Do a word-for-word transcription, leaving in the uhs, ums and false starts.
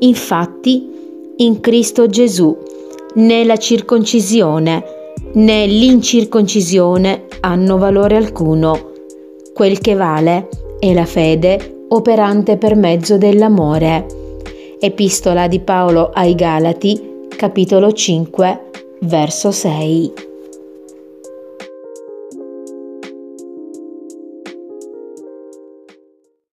Infatti, in Cristo Gesù né la circoncisione né l'incirconcisione hanno valore alcuno. Quel che vale è la fede operante per mezzo dell'amore. Epistola di Paolo ai Galati, capitolo cinque, verso sei.